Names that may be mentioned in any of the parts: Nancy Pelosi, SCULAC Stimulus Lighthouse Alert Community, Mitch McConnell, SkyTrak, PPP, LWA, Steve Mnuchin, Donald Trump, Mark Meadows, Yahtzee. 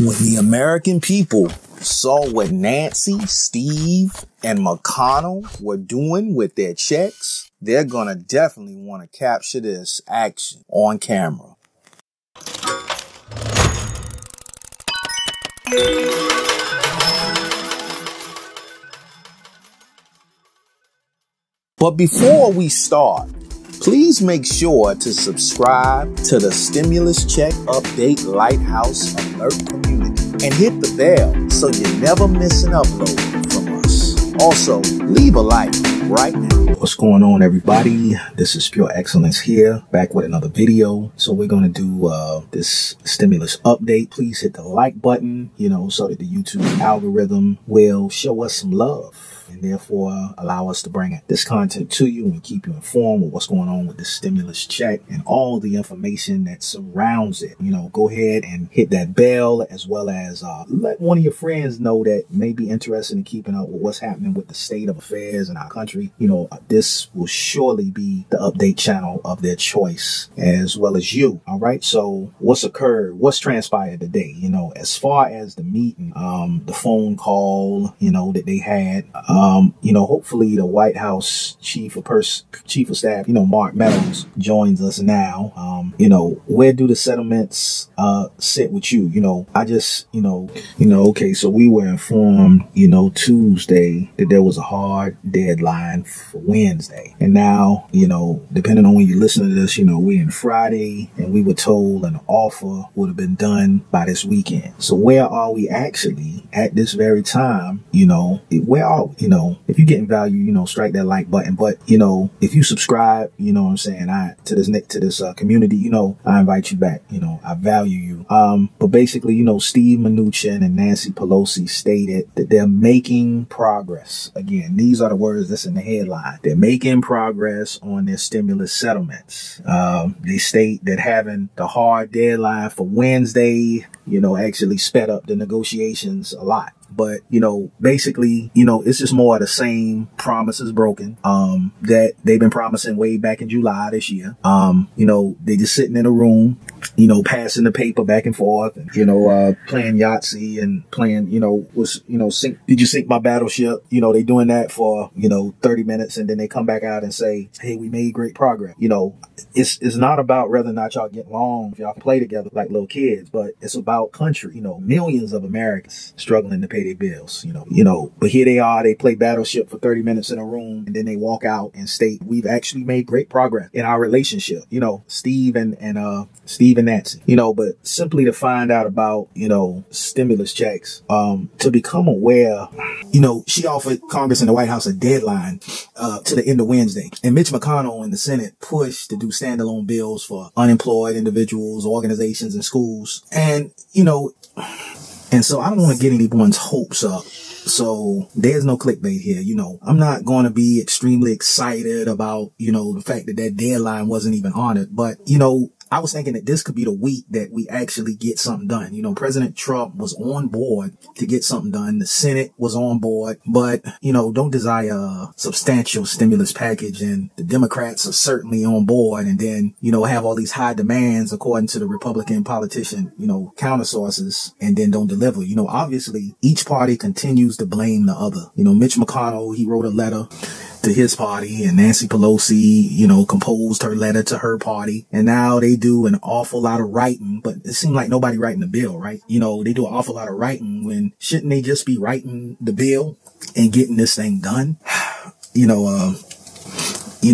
When the American people saw what Nancy, Steve, and McConnell were doing with their checks, they're gonna definitely want to capture this action on camera. But before we start, please make sure to subscribe to the Stimulus Check Update Lighthouse Alert community and hit the bell so you never miss an upload from us. Also, leave a like right now. What's going on, everybody? This is Pure Excellence here, back with another video. So we're going to do this stimulus update. Please hit the like button, you know, so that the YouTube algorithm will show us some love, and therefore allow us to bring this content to you and keep you informed with what's going on with the stimulus check and all the information that surrounds it. You know, go ahead and hit that bell, as well as let one of your friends know that may be interested in keeping up with what's happening with the state of affairs in our country. You know, this will surely be the update channel of their choice, as well as you. All right. So what's occurred, what's transpired today, you know, as far as the meeting, the phone call, you know, that they had, you know, hopefully the White House chief of staff, you know, Mark Meadows joins us now. You know, where do the settlements sit with you? You know, I just, you know, okay, so we were informed, you know, Tuesday that there was a hard deadline for Wednesday. And now, you know, depending on when you listen to this, you know, we're in Friday and we were told an offer would have been done by this weekend. So where are we actually at this very time? You know, where are we? You know, if you're getting value, you know, strike that like button. But, you know, if you subscribe, you know what I'm saying, to this community, you know, I invite you back. You know, I value you. But basically, you know, Steve Mnuchin and Nancy Pelosi stated that they're making progress. Again, these are the words that's in the headline. They're making progress on their stimulus settlements. They state that having the hard deadline for Wednesday, you know, actually sped up the negotiations a lot. But, you know, basically, you know, it's just more of the same promises broken that they've been promising way back in July this year. You know, they just sitting in a room, you know, passing the paper back and forth and, you know, playing Yahtzee and playing, you know, did you sink my battleship? You know, they doing that for, you know, 30 minutes and then they come back out and say, hey, we made great progress. You know, it's not about whether or not y'all get along, if y'all can play together like little kids, but it's about country, you know, millions of Americans struggling to pay their bills, you know, but here they are, they play battleship for 30 minutes in a room and then they walk out and state, we've actually made great progress in our relationship, you know, Steve and Nancy, you know. But simply to find out about, you know, stimulus checks, to become aware, you know, she offered Congress and the White House a deadline to the end of Wednesday, and Mitch McConnell and the Senate pushed to do standalone bills for unemployed individuals, organizations, and schools. And, you know, and so I don't want to get anyone's hopes up. So there's no clickbait here. You know, I'm not going to be extremely excited about, you know, the fact that that deadline wasn't even honored. But, you know, I was thinking that this could be the week that we actually get something done. You know, President Trump was on board to get something done. The Senate was on board, but, you know, don't desire a substantial stimulus package. And the Democrats are certainly on board. And then, you know, have all these high demands according to the Republican politician, you know, counter sources, and then don't deliver. You know, obviously each party continues to blame the other. You know, Mitch McConnell, he wrote a letter to his party, and Nancy Pelosi, you know, composed her letter to her party. And now they do an awful lot of writing, but it seemed like nobody writing the bill, right? You know, they do an awful lot of writing when shouldn't they just be writing the bill and getting this thing done? You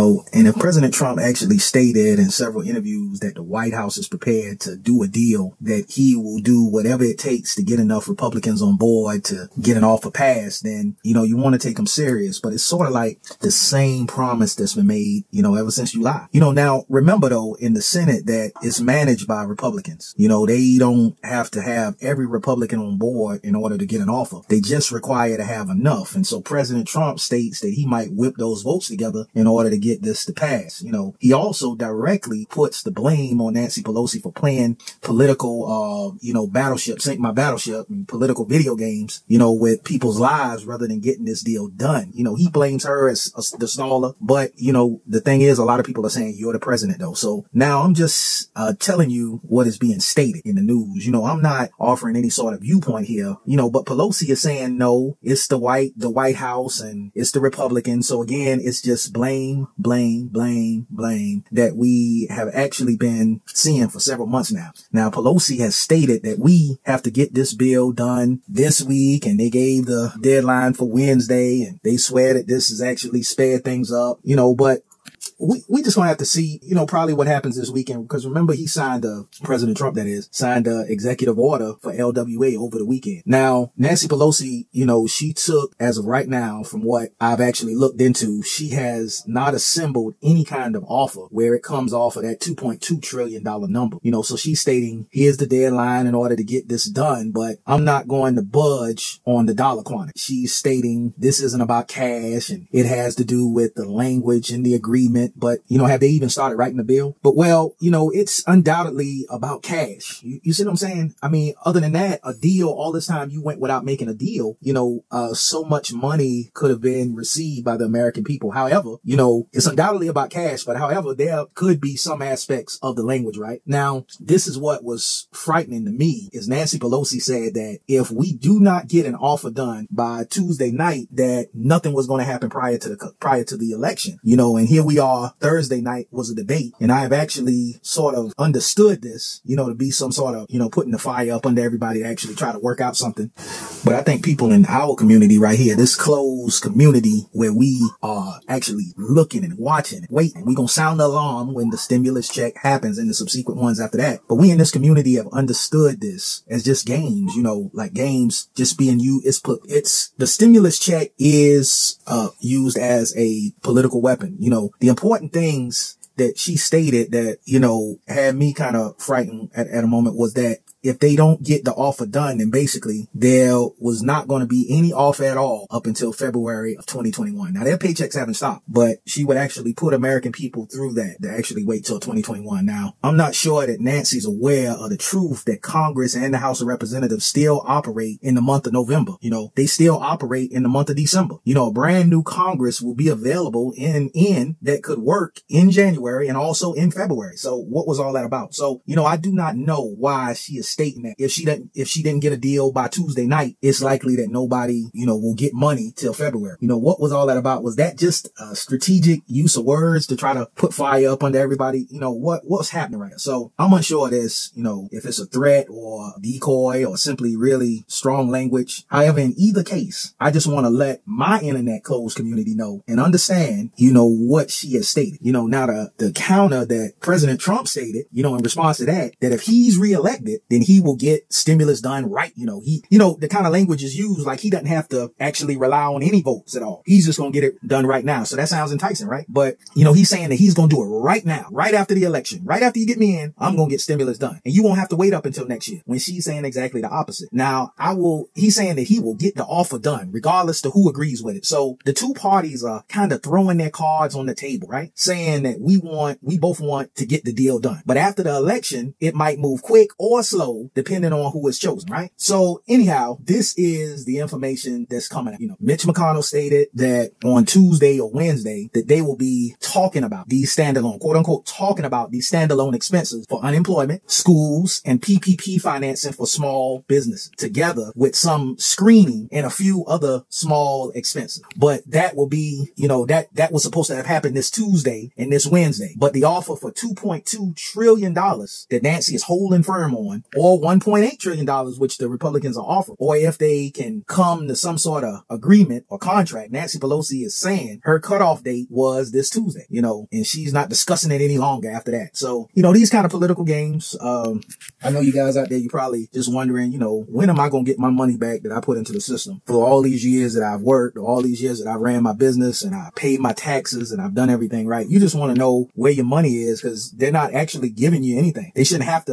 know, and if President Trump actually stated in several interviews that the White House is prepared to do a deal, that he will do whatever it takes to get enough Republicans on board to get an offer passed, then, you know, you want to take him serious. But it's sort of like the same promise that's been made, you know, ever since July. You know, now, remember, though, in the Senate that it's managed by Republicans. You know, they don't have to have every Republican on board in order to get an offer. They just require to have enough. And so President Trump states that he might whip those votes together in order order to get this to pass. You know, he also directly puts the blame on Nancy Pelosi for playing political, you know, battleship, sink my battleship, and political video games, you know, with people's lives rather than getting this deal done. You know, he blames her as the staller. But, you know, the thing is, a lot of people are saying you're the president, though. So now I'm just telling you what is being stated in the news. You know, I'm not offering any sort of viewpoint here, you know, but Pelosi is saying, no, it's the White House and it's the Republicans. So again, it's just blame that we have actually been seeing for several months now. Now, Pelosi has stated that we have to get this bill done this week, and they gave the deadline for Wednesday, and they swear that this is actually sped things up, you know, but we just gonna have to see, you know, probably what happens this weekend, because remember, he signed a, President Trump, that is, signed a executive order for LWA over the weekend. Now, Nancy Pelosi, you know, she took, as of right now, from what I've actually looked into, she has not assembled any kind of offer where it comes off of that $2.2 trillion number, you know, so she's stating, here's the deadline in order to get this done, but I'm not going to budge on the dollar quantity. She's stating this isn't about cash, and it has to do with the language and the agreement. But, you know, have they even started writing the bill? But, well, you know, it's undoubtedly about cash. You see what I'm saying? I mean, other than that, a deal, all this time you went without making a deal, you know, so much money could have been received by the American people. However, you know, it's undoubtedly about cash. But however, there could be some aspects of the language, right? Now, this is what was frightening to me, is Nancy Pelosi said that if we do not get an offer done by Tuesday night, that nothing was going to happen prior to the election, you know, and here we are. Thursday night was a debate, and I have actually sort of understood this, you know, to be some sort of, you know, putting the fire up under everybody to actually try to work out something. But I think people in our community right here, this closed community where we are actually looking and watching and waiting, we're going to sound the alarm when the stimulus check happens and the subsequent ones after that. But we in this community have understood this as just games, you know, like games just being used. The stimulus check is used as a political weapon. You know, the important things that she stated that, you know, had me kind of frightened at a moment was that if they don't get the offer done, then basically there was not going to be any offer at all up until February of 2021. Now, their paychecks haven't stopped, but she would actually put American people through that to actually wait till 2021. Now, I'm not sure that Nancy's aware of the truth that Congress and the House of Representatives still operate in the month of November. You know, they still operate in the month of December. You know, a brand new Congress will be available in that could work in January and also in February. So what was all that about? So, you know, I do not know why she is stating that if she didn't get a deal by Tuesday night, it's likely that nobody, you know, will get money till February. You know, what was all that about? Was that just a strategic use of words to try to put fire up under everybody? You know, what's happening right now? So I'm unsure this, you know, if it's a threat or a decoy or simply really strong language. However, in either case, I just want to let my internet closed community know and understand, you know, what she has stated. You know, now the counter that President Trump stated, you know, in response to that if he's reelected, then he will get stimulus done right. You know, you know, the kind of language is used like he doesn't have to actually rely on any votes at all. He's just going to get it done right now. So that sounds enticing, right? But, you know, he's saying that he's going to do it right now, right after the election, right after you get me in, I'm going to get stimulus done. And you won't have to wait up until next year, when she's saying exactly the opposite. Now, he's saying that he will get the offer done regardless to who agrees with it. So the two parties are kind of throwing their cards on the table, right? Saying that we both want to get the deal done. But after the election, it might move quick or slow, depending on who is chosen, right? So anyhow, this is the information that's coming out. You know, Mitch McConnell stated that on Tuesday or Wednesday that they will be talking about these standalone, quote unquote, talking about these standalone expenses for unemployment, schools, and PPP financing for small businesses, together with some screening and a few other small expenses. But that will be, you know, that was supposed to have happened this Tuesday and this Wednesday. But the offer for $2.2 trillion that Nancy is holding firm on, or $1.8 trillion, which the Republicans are offering, or if they can come to some sort of agreement or contract, Nancy Pelosi is saying her cutoff date was this Tuesday, you know, and she's not discussing it any longer after that. So, you know, these kind of political games, I know you guys out there, you're probably just wondering, you know, when am I going to get my money back that I put into the system for all these years that I've worked, or all these years that I ran my business and I paid my taxes and I've done everything right? You just want to know where your money is, because they're not actually giving you anything. They shouldn't have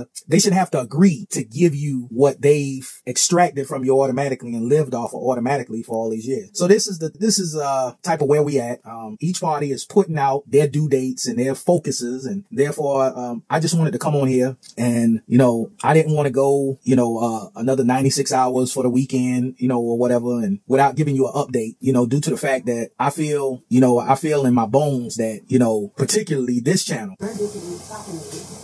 to agree elite to give you what they've extracted from you automatically and lived off of automatically for all these years. So this is type of where we at. Each party is putting out their due dates and their focuses, and therefore I just wanted to come on here and, you know, I didn't want to go, you know, another 96 hours for the weekend, you know, or whatever, and without giving you an update, you know, due to the fact that I feel, you know, I feel in my bones that, you know, particularly this channel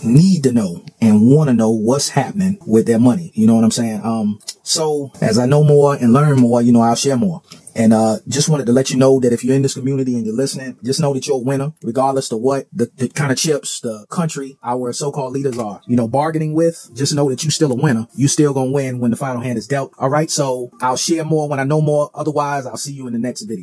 need to know and want to know what's happening with their money. You know what I'm saying? So as I know more and learn more, you know, I'll share more. And just wanted to let you know that if you're in this community and you're listening, just know that you're a winner, regardless of what the kind of chips the country, our so-called leaders are, you know, bargaining with. Just know that you're still a winner. You're still going to win when the final hand is dealt. All right. So I'll share more when I know more. Otherwise, I'll see you in the next video.